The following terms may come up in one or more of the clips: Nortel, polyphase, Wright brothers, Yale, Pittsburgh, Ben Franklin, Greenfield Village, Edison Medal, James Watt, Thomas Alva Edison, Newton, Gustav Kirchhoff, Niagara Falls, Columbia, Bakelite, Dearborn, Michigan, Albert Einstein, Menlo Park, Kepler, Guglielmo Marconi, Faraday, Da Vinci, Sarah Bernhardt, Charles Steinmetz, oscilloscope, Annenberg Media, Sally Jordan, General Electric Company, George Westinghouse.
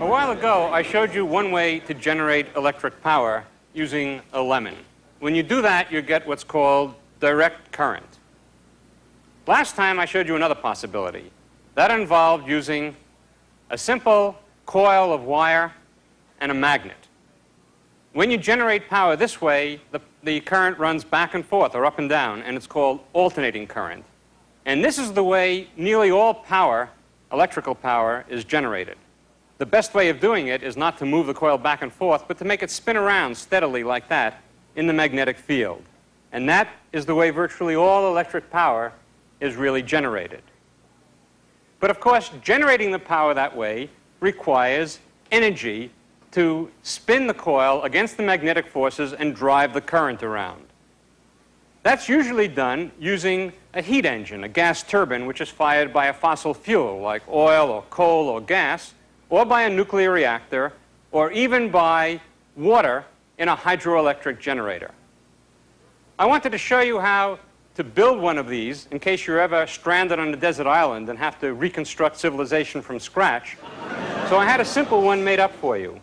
A while ago, I showed you one way to generate electric power using a lemon. When you do that, you get what's called direct current. Last time, I showed you another possibility. That involved using a simple coil of wire and a magnet. When you generate power this way, the current runs back and forth, or up and down, and it's called alternating current. And this is the way nearly all power, electrical power, is generated. The best way of doing it is not to move the coil back and forth, but to make it spin around steadily like that in the magnetic field. And that is the way virtually all electric power is really generated. But of course, generating the power that way requires energy to spin the coil against the magnetic forces and drive the current around. That's usually done using a heat engine, a gas turbine, which is fired by a fossil fuel like oil or coal or gas, or by a nuclear reactor, or even by water in a hydroelectric generator. I wanted to show you how to build one of these in case you're ever stranded on a desert island and have to reconstruct civilization from scratch. So I had a simple one made up for you.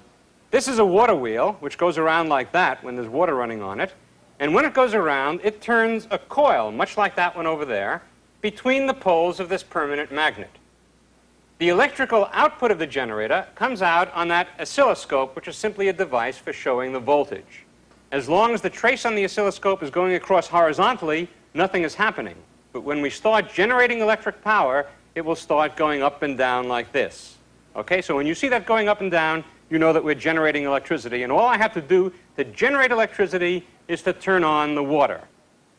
This is a water wheel, which goes around like that when there's water running on it. And when it goes around, it turns a coil, much like that one over there, between the poles of this permanent magnet. The electrical output of the generator comes out on that oscilloscope, which is simply a device for showing the voltage. As long as the trace on the oscilloscope is going across horizontally, nothing is happening. But when we start generating electric power, it will start going up and down like this. Okay, so when you see that going up and down, you know that we're generating electricity. And all I have to do to generate electricity is to turn on the water.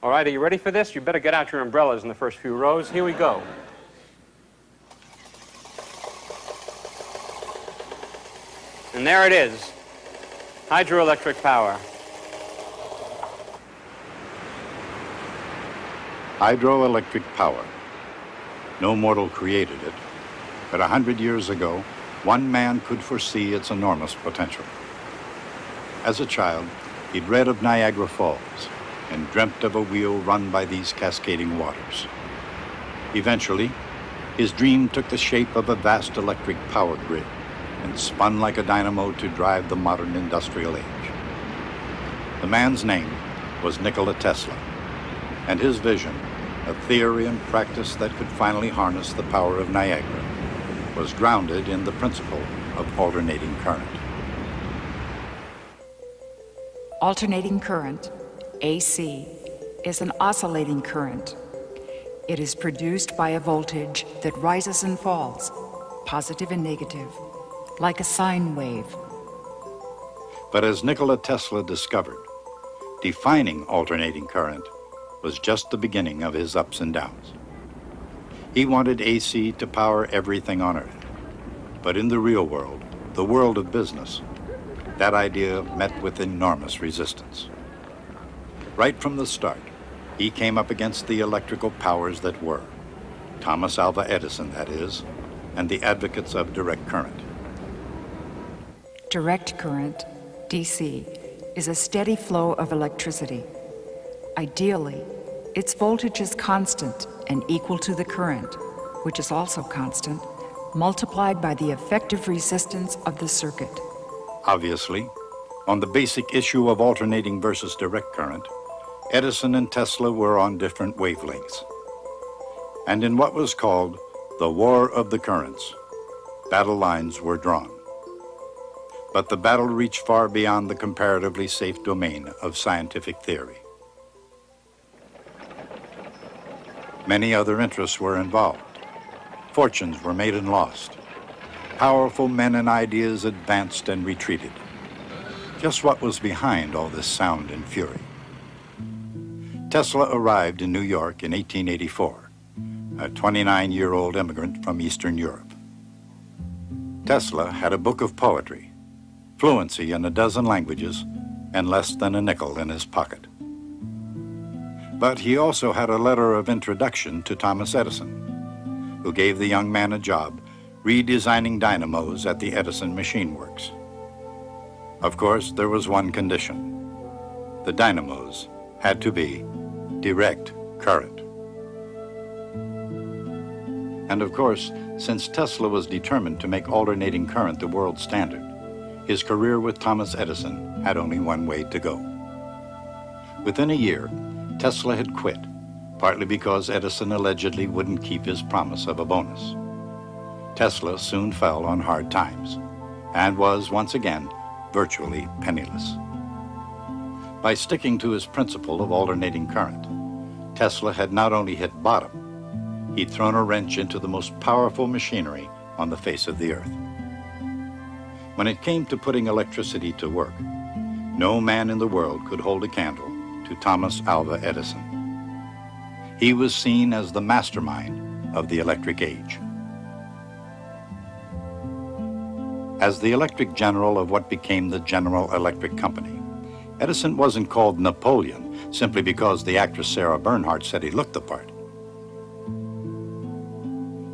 All right, are you ready for this? You better get out your umbrellas in the first few rows. Here we go. And there it is, hydroelectric power. Hydroelectric power. No mortal created it, but 100 years ago, one man could foresee its enormous potential. As a child, he'd read of Niagara Falls and dreamt of a wheel run by these cascading waters. Eventually, his dream took the shape of a vast electric power grid and spun like a dynamo to drive the modern industrial age. The man's name was Nikola Tesla, and his vision, a theory and practice that could finally harness the power of Niagara, was grounded in the principle of alternating current. Alternating current, AC, is an oscillating current. It is produced by a voltage that rises and falls, positive and negative, like a sine wave. But as Nikola Tesla discovered, defining alternating current was just the beginning of his ups and downs. He wanted AC to power everything on Earth. But in the real world, the world of business, that idea met with enormous resistance. Right from the start, he came up against the electrical powers that were, Thomas Alva Edison, that is, and the advocates of direct current. Direct current, DC, is a steady flow of electricity. Ideally, its voltage is constant and equal to the current, which is also constant, multiplied by the effective resistance of the circuit. Obviously, on the basic issue of alternating versus direct current, Edison and Tesla were on different wavelengths. And in what was called the War of the Currents, battle lines were drawn. But the battle reached far beyond the comparatively safe domain of scientific theory. Many other interests were involved. Fortunes were made and lost. Powerful men and ideas advanced and retreated. Just what was behind all this sound and fury? Tesla arrived in New York in 1884, a 29-year-old immigrant from Eastern Europe. Tesla had a book of poetry, fluency in a dozen languages, and less than a nickel in his pocket. But he also had a letter of introduction to Thomas Edison, who gave the young man a job redesigning dynamos at the Edison Machine Works. Of course, there was one condition. The dynamos had to be direct current. And of course, since Tesla was determined to make alternating current the world standard, his career with Thomas Edison had only one way to go. Within a year, Tesla had quit, partly because Edison allegedly wouldn't keep his promise of a bonus. Tesla soon fell on hard times and was once again virtually penniless. By sticking to his principle of alternating current, Tesla had not only hit bottom, he'd thrown a wrench into the most powerful machinery on the face of the earth. When it came to putting electricity to work, no man in the world could hold a candle to Thomas Alva Edison. He was seen as the mastermind of the electric age. As the electric general of what became the General Electric Company, Edison wasn't called Napoleon simply because the actress Sarah Bernhardt said he looked the part.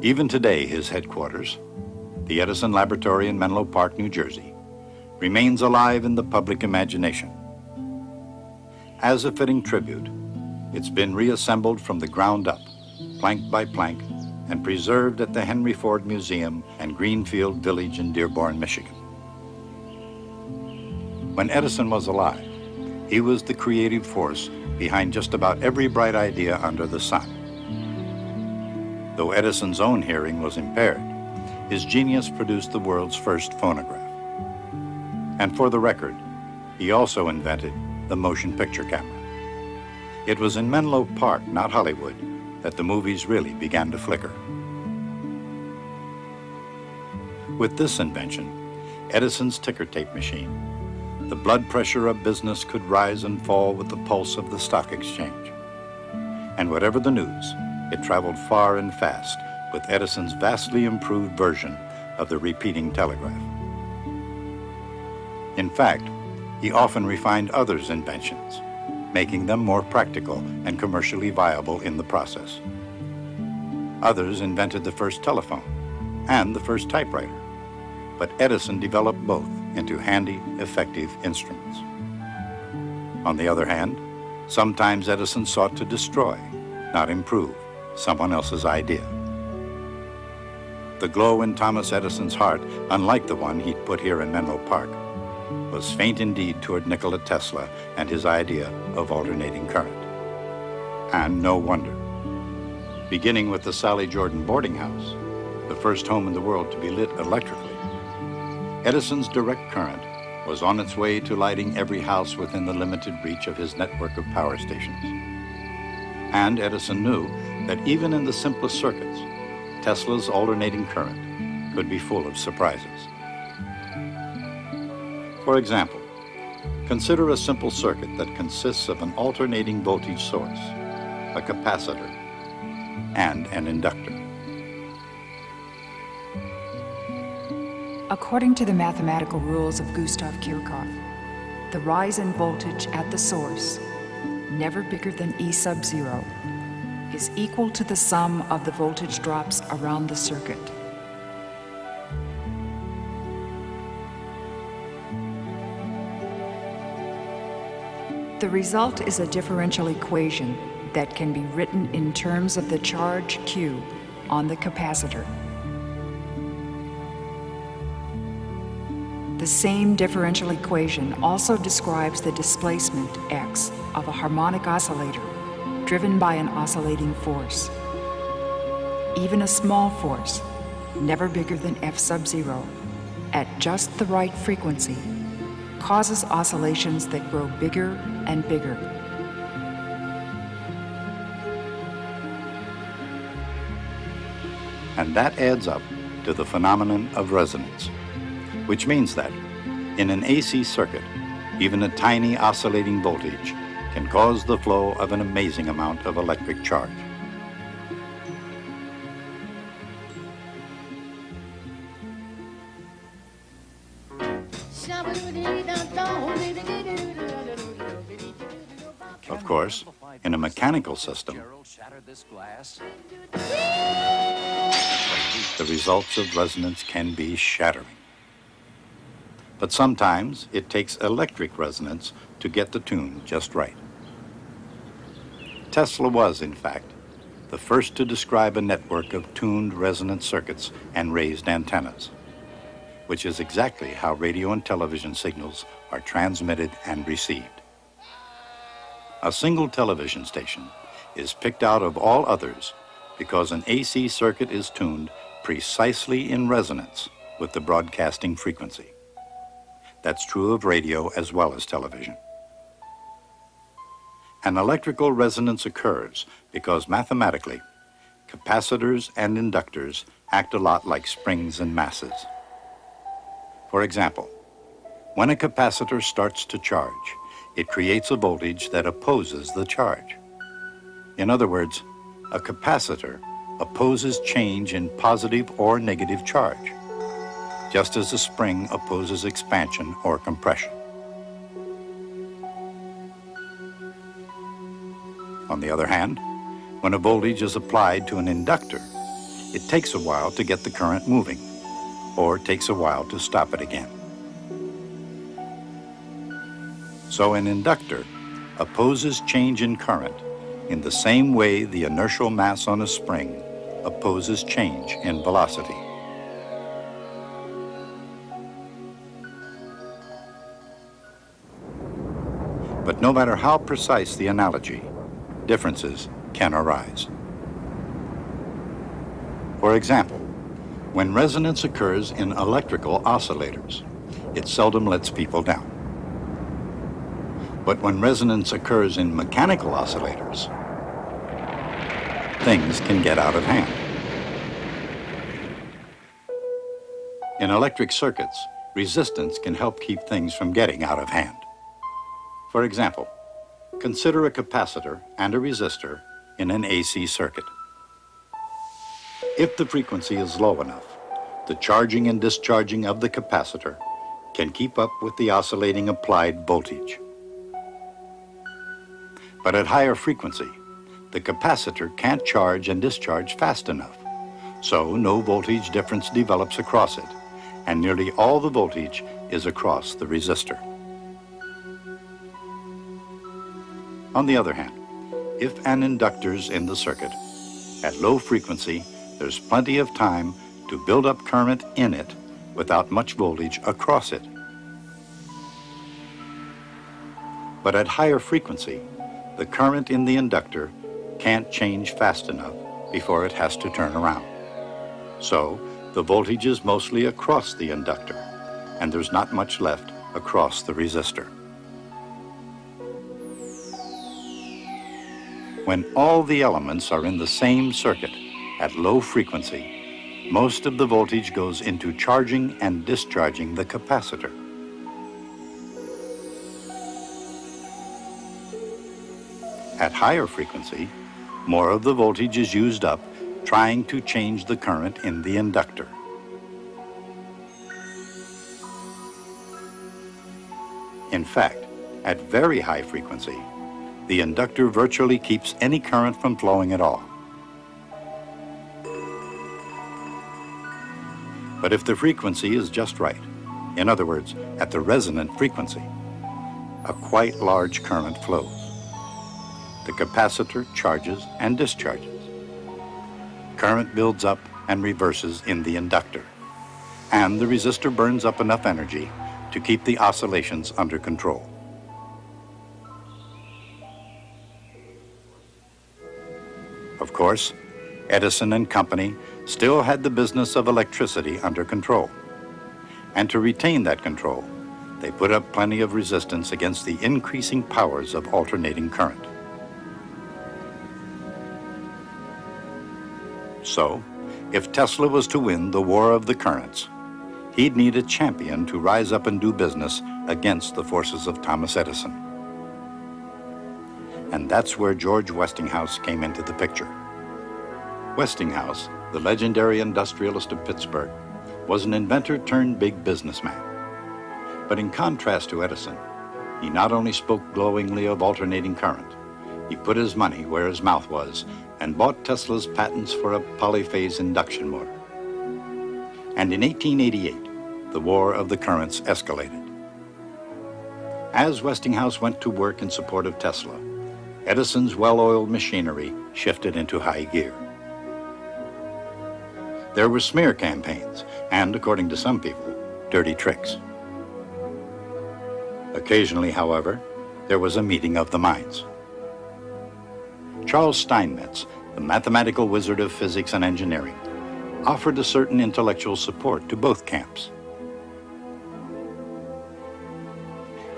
Even today, his headquarters, the Edison Laboratory in Menlo Park, New Jersey, remains alive in the public imagination. As a fitting tribute, it's been reassembled from the ground up, plank by plank, and preserved at the Henry Ford Museum and Greenfield Village in Dearborn, Michigan. When Edison was alive, he was the creative force behind just about every bright idea under the sun. Though Edison's own hearing was impaired, his genius produced the world's first phonograph. And for the record, he also invented the motion picture camera. It was in Menlo Park, not Hollywood, that the movies really began to flicker. With this invention, Edison's ticker tape machine, the blood pressure of business could rise and fall with the pulse of the stock exchange. And whatever the news, it traveled far and fast, with Edison's vastly improved version of the repeating telegraph. In fact, he often refined others' inventions, making them more practical and commercially viable in the process. Others invented the first telephone and the first typewriter, but Edison developed both into handy, effective instruments. On the other hand, sometimes Edison sought to destroy, not improve, someone else's idea. The glow in Thomas Edison's heart, unlike the one he'd put here in Menlo Park, was faint indeed toward Nikola Tesla and his idea of alternating current. And no wonder. Beginning with the Sally Jordan boarding house, the first home in the world to be lit electrically, Edison's direct current was on its way to lighting every house within the limited reach of his network of power stations. And Edison knew that even in the simplest circuits, Tesla's alternating current could be full of surprises. For example, consider a simple circuit that consists of an alternating voltage source, a capacitor, and an inductor. According to the mathematical rules of Gustav Kirchhoff, the rise in voltage at the source, never bigger than E sub zero, is equal to the sum of the voltage drops around the circuit. The result is a differential equation that can be written in terms of the charge Q on the capacitor. The same differential equation also describes the displacement X of a harmonic oscillator driven by an oscillating force. Even a small force, never bigger than F sub zero, at just the right frequency, causes oscillations that grow bigger and bigger. And that adds up to the phenomenon of resonance, which means that in an AC circuit, even a tiny oscillating voltage can cause the flow of an amazing amount of electric charge. Of course, in a mechanical system, the results of resonance can be shattering. But sometimes it takes electric resonance to get the tune just right. Tesla was, in fact, the first to describe a network of tuned resonant circuits and raised antennas, which is exactly how radio and television signals are transmitted and received. A single television station is picked out of all others because an AC circuit is tuned precisely in resonance with the broadcasting frequency. That's true of radio as well as television. An electrical resonance occurs because mathematically, capacitors and inductors act a lot like springs and masses. For example, when a capacitor starts to charge, it creates a voltage that opposes the charge. In other words, a capacitor opposes change in positive or negative charge, just as a spring opposes expansion or compression. On the other hand, when a voltage is applied to an inductor, it takes a while to get the current moving, or takes a while to stop it again. So an inductor opposes change in current in the same way the inertial mass on a spring opposes change in velocity. But no matter how precise the analogy, differences can arise. For example, when resonance occurs in electrical oscillators, it seldom lets people down. But when resonance occurs in mechanical oscillators, things can get out of hand. In electric circuits, resistance can help keep things from getting out of hand. For example, consider a capacitor and a resistor in an AC circuit. If the frequency is low enough, the charging and discharging of the capacitor can keep up with the oscillating applied voltage. But at higher frequency, the capacitor can't charge and discharge fast enough, so no voltage difference develops across it, and nearly all the voltage is across the resistor. On the other hand, if an inductor's in the circuit, at low frequency, there's plenty of time to build up current in it without much voltage across it. But at higher frequency, the current in the inductor can't change fast enough before it has to turn around. So the voltage is mostly across the inductor, and there's not much left across the resistor. When all the elements are in the same circuit, at low frequency, most of the voltage goes into charging and discharging the capacitor. At higher frequency, more of the voltage is used up trying to change the current in the inductor. In fact, at very high frequency, the inductor virtually keeps any current from flowing at all. But if the frequency is just right, in other words, at the resonant frequency, a quite large current flows. The capacitor charges and discharges. Current builds up and reverses in the inductor, and the resistor burns up enough energy to keep the oscillations under control. Of course, Edison and Company still had the business of electricity under control. And to retain that control, they put up plenty of resistance against the increasing powers of alternating current. So, if Tesla was to win the war of the currents, he'd need a champion to rise up and do business against the forces of Thomas Edison. And that's where George Westinghouse came into the picture. Westinghouse, the legendary industrialist of Pittsburgh, was an inventor turned big businessman. But in contrast to Edison, he not only spoke glowingly of alternating current, he put his money where his mouth was and bought Tesla's patents for a polyphase induction motor. And in 1888, the war of the currents escalated. As Westinghouse went to work in support of Tesla, Edison's well-oiled machinery shifted into high gear. There were smear campaigns and, according to some people, dirty tricks. Occasionally, however, there was a meeting of the minds. Charles Steinmetz, the mathematical wizard of physics and engineering, offered a certain intellectual support to both camps.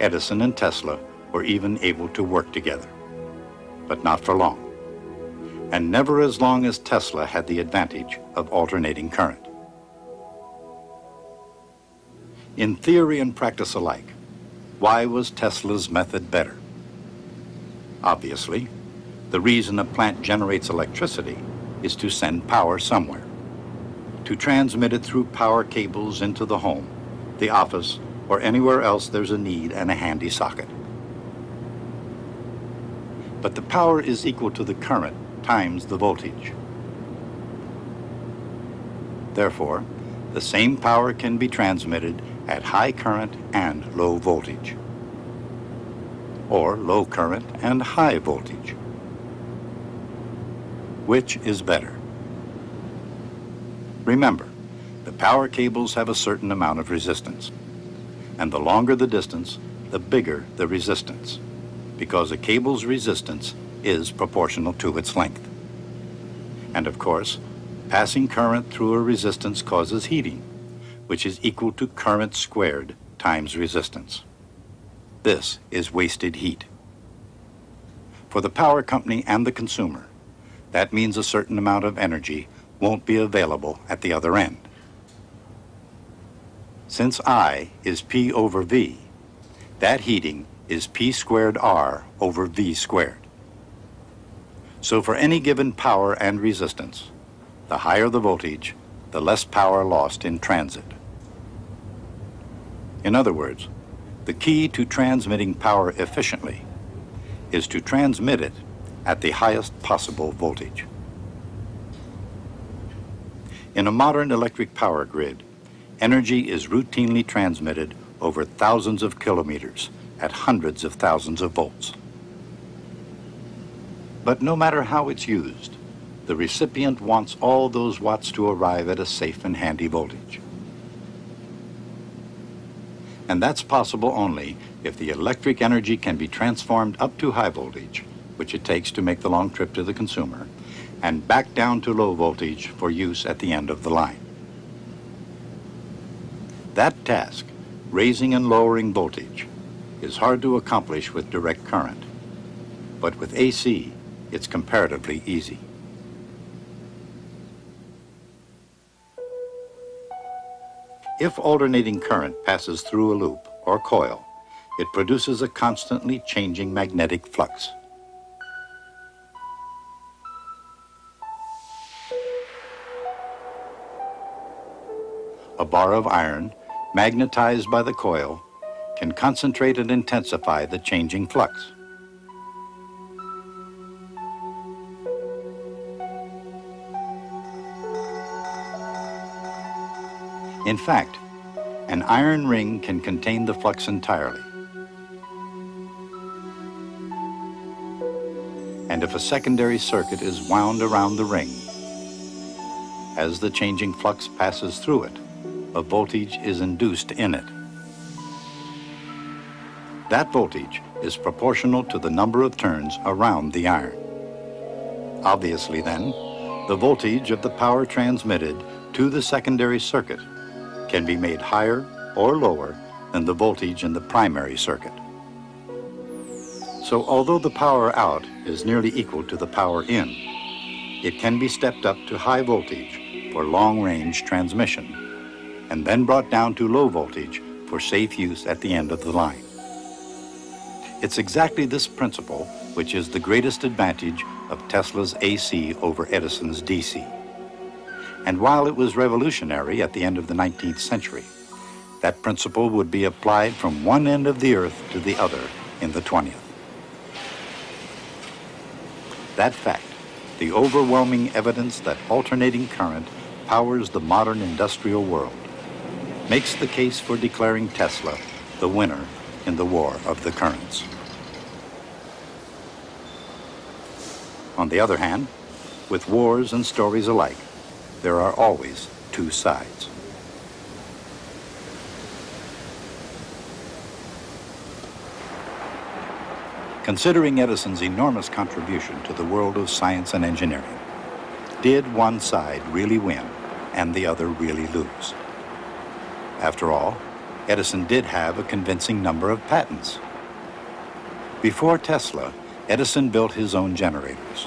Edison and Tesla were even able to work together, but not for long, and never as long as Tesla had the advantage of alternating current. In theory and practice alike, why was Tesla's method better? Obviously, the reason a plant generates electricity is to send power somewhere, to transmit it through power cables into the home, the office, or anywhere else there's a need and a handy socket. But the power is equal to the current times the voltage. Therefore, the same power can be transmitted at high current and low voltage, or low current and high voltage. Which is better? Remember, the power cables have a certain amount of resistance, and the longer the distance, the bigger the resistance, because a cable's resistance is proportional to its length. And of course, passing current through a resistance causes heating, which is equal to current squared times resistance. This is wasted heat. For the power company and the consumer, that means a certain amount of energy won't be available at the other end. Since I is P over V, that heating is P squared R over V squared. So for any given power and resistance, the higher the voltage, the less power lost in transit. In other words, the key to transmitting power efficiently is to transmit it at the highest possible voltage. In a modern electric power grid, energy is routinely transmitted over thousands of kilometers at hundreds of thousands of volts. But no matter how it's used, the recipient wants all those watts to arrive at a safe and handy voltage. And that's possible only if the electric energy can be transformed up to high voltage, which it takes to make the long trip to the consumer, and back down to low voltage for use at the end of the line. That task, raising and lowering voltage, is hard to accomplish with direct current, but with AC, it's comparatively easy. If alternating current passes through a loop or coil, it produces a constantly changing magnetic flux. A bar of iron, magnetized by the coil, can concentrate and intensify the changing flux. In fact, an iron ring can contain the flux entirely. And if a secondary circuit is wound around the ring, as the changing flux passes through it, a voltage is induced in it. That voltage is proportional to the number of turns around the iron. Obviously, then, the voltage of the power transmitted to the secondary circuit can be made higher or lower than the voltage in the primary circuit. So although the power out is nearly equal to the power in, it can be stepped up to high voltage for long-range transmission, and then brought down to low voltage for safe use at the end of the line. It's exactly this principle which is the greatest advantage of Tesla's AC over Edison's DC. And while it was revolutionary at the end of the 19th century, that principle would be applied from one end of the earth to the other in the 20th. That fact, the overwhelming evidence that alternating current powers the modern industrial world, makes the case for declaring Tesla the winner in the war of the currents. On the other hand, with wars and stories alike, there are always two sides. Considering Edison's enormous contribution to the world of science and engineering, did one side really win and the other really lose? After all, Edison did have a convincing number of patents. Before Tesla, Edison built his own generators,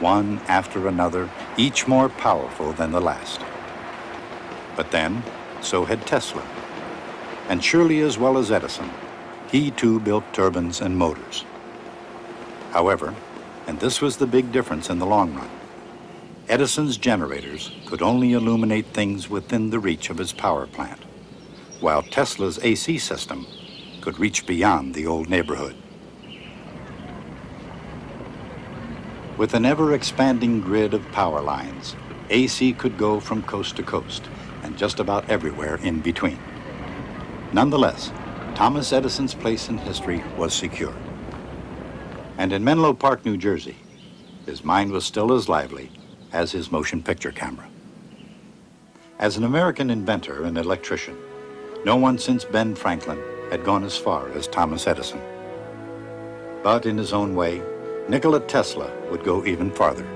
one after another, each more powerful than the last. But then, so had Tesla. And surely as well as Edison, he too built turbines and motors. However, and this was the big difference in the long run, Edison's generators could only illuminate things within the reach of his power plant, while Tesla's AC system could reach beyond the old neighborhood. With an ever-expanding grid of power lines, AC could go from coast to coast and just about everywhere in between. Nonetheless, Thomas Edison's place in history was secure. And in Menlo Park, New Jersey, his mind was still as lively as his motion picture camera. As an American inventor and electrician, no one since Ben Franklin had gone as far as Thomas Edison. But in his own way, Nikola Tesla would go even farther.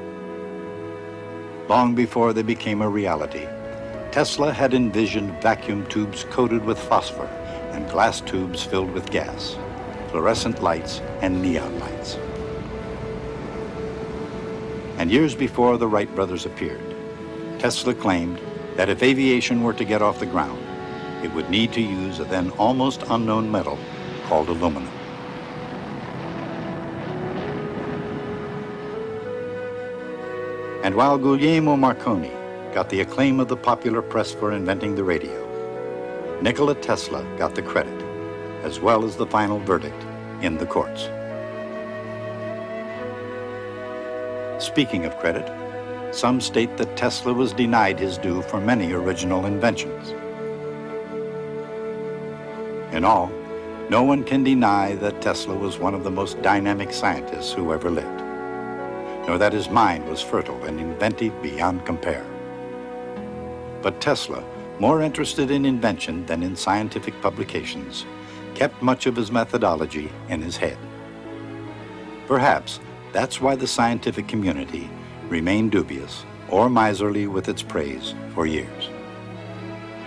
Long before they became a reality, Tesla had envisioned vacuum tubes coated with phosphor and glass tubes filled with gas, fluorescent lights, and neon lights. And years before the Wright brothers appeared, Tesla claimed that if aviation were to get off the ground, it would need to use a then almost unknown metal called aluminum. And while Guglielmo Marconi got the acclaim of the popular press for inventing the radio, Nikola Tesla got the credit, as well as the final verdict in the courts. Speaking of credit, some state that Tesla was denied his due for many original inventions. In all, no one can deny that Tesla was one of the most dynamic scientists who ever lived, nor that his mind was fertile and inventive beyond compare. But Tesla, more interested in invention than in scientific publications, kept much of his methodology in his head. Perhaps that's why the scientific community remained dubious or miserly with its praise for years.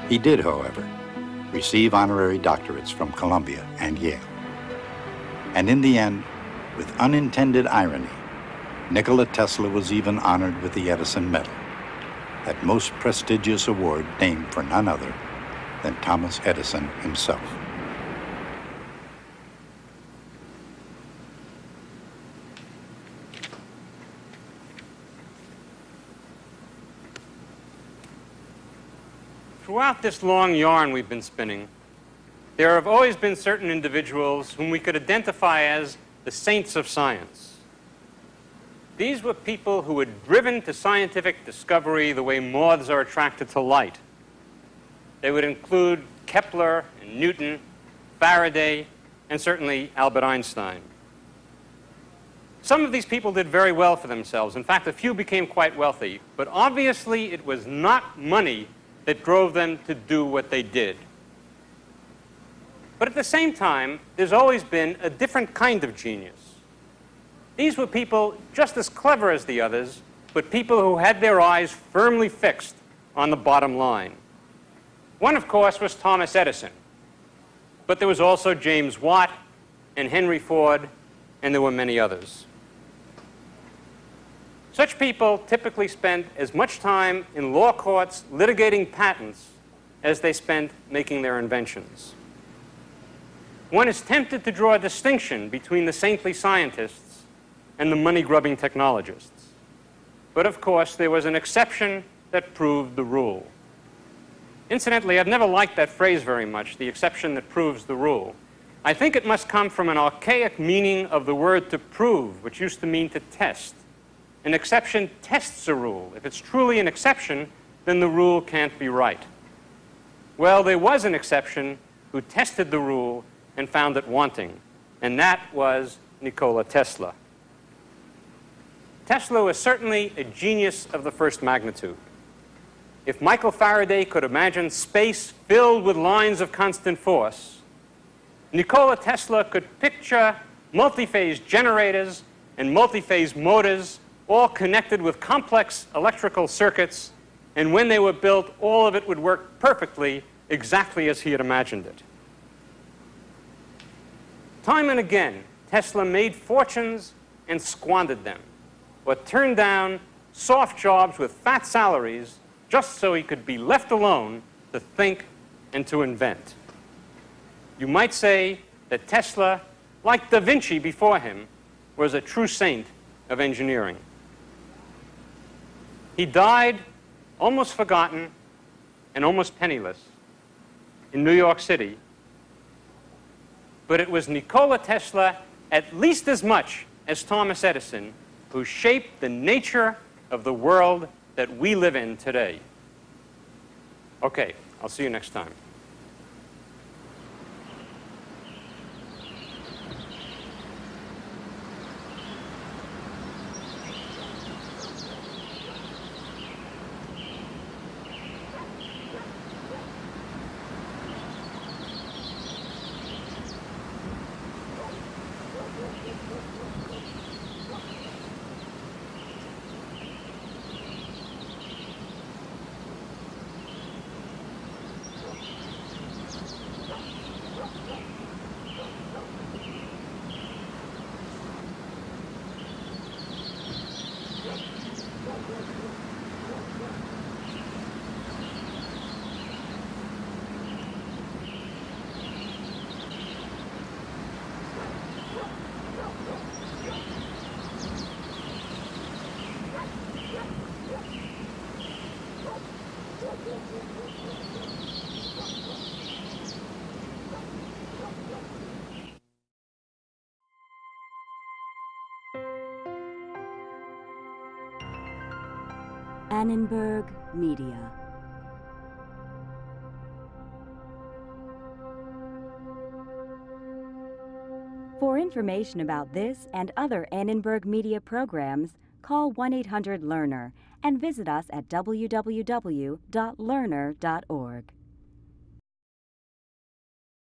He did, however, receive honorary doctorates from Columbia and Yale. And in the end, with unintended irony, Nikola Tesla was even honored with the Edison Medal, that most prestigious award named for none other than Thomas Edison himself. Throughout this long yarn we've been spinning, there have always been certain individuals whom we could identify as the saints of science. These were people who were driven to scientific discovery the way moths are attracted to light. They would include Kepler and Newton, Faraday, and certainly Albert Einstein. Some of these people did very well for themselves. In fact, a few became quite wealthy, but obviously it was not money that drove them to do what they did. But at the same time, there's always been a different kind of genius. These were people just as clever as the others, but people who had their eyes firmly fixed on the bottom line. One, of course, was Thomas Edison. But there was also James Watt and Henry Ford, and there were many others. Such people typically spend as much time in law courts litigating patents as they spend making their inventions. One is tempted to draw a distinction between the saintly scientists and the money-grubbing technologists. But of course, there was an exception that proved the rule. Incidentally, I've never liked that phrase very much, the exception that proves the rule. I think it must come from an archaic meaning of the word to prove, which used to mean to test. An exception tests a rule. If it's truly an exception, then the rule can't be right. Well, there was an exception who tested the rule and found it wanting, and that was Nikola Tesla. Tesla was certainly a genius of the first magnitude. If Michael Faraday could imagine space filled with lines of constant force, Nikola Tesla could picture multi-phase generators and multi-phase motors, all connected with complex electrical circuits, and when they were built, all of it would work perfectly, exactly as he had imagined it. Time and again, Tesla made fortunes and squandered them, or turned down soft jobs with fat salaries just so he could be left alone to think and to invent. You might say that Tesla, like Da Vinci before him, was a true saint of engineering. He died almost forgotten and almost penniless in New York City, but it was Nikola Tesla, at least as much as Thomas Edison, who shaped the nature of the world that we live in today. Okay, I'll see you next time. Annenberg Media. For information about this and other Annenberg Media programs, call 1-800-LEARNER and visit us at www.learner.org.